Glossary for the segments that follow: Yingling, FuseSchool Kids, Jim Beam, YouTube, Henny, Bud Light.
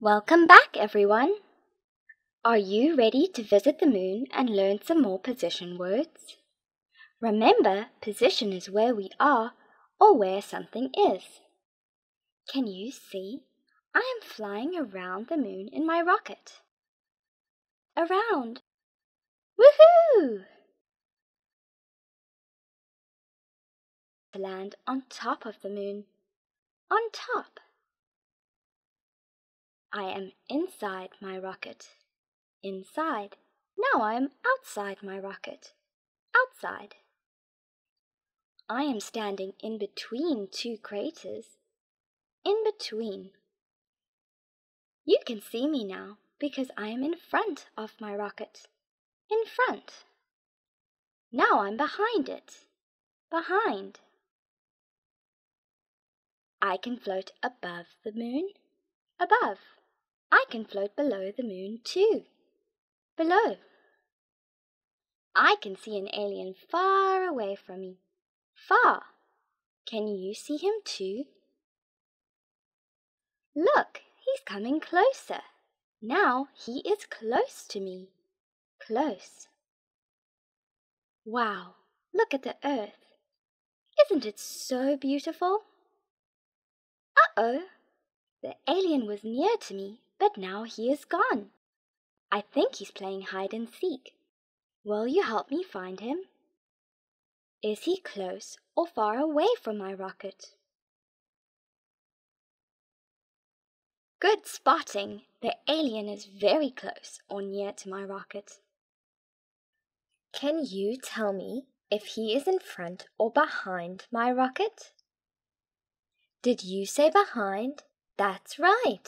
Welcome back, everyone. Are you ready to visit the moon and learn some more position words? Remember, position is where we are or where something is. Can you see? I am flying around the moon in my rocket. Around. Woohoo! To land on top of the moon. On top. I am inside my rocket. Inside. Now I am outside my rocket. Outside. I am standing in between two craters. In between. You can see me now because I am in front of my rocket. In front. Now I'm behind it. Behind. I can float above the moon. Above. I can float below the moon too. Below. I can see an alien far away from me. Far. Can you see him too? Look, he's coming closer. Now he is close to me. Close. Wow, look at the earth. Isn't it so beautiful? Uh-oh. The alien was near to me, but now he is gone. I think he's playing hide and seek. Will you help me find him? Is he close or far away from my rocket? Good spotting! The alien is very close or near to my rocket. Can you tell me if he is in front or behind my rocket? Did you say behind? That's right.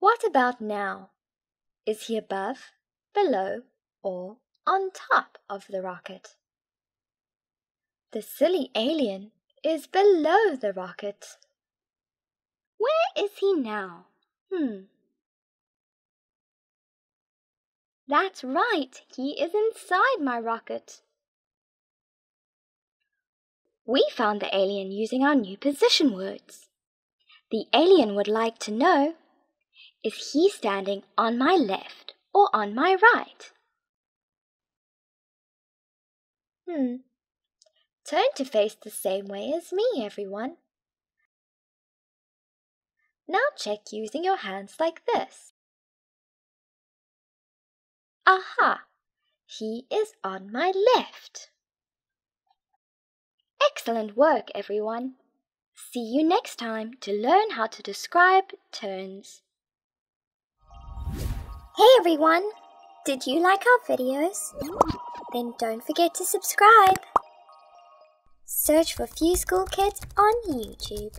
What about now? Is he above, below, or on top of the rocket? The silly alien is below the rocket. Where is he now? That's right. He is inside my rocket. We found the alien using our new position words. The alien would like to know, is he standing on my left or on my right? Turn to face the same way as me, everyone. Now check using your hands like this. Aha! He is on my left. Excellent work, everyone. See you next time to learn how to describe turns. Hey everyone! Did you like our videos? Then don't forget to subscribe. Search for FuseSchool Kids on YouTube.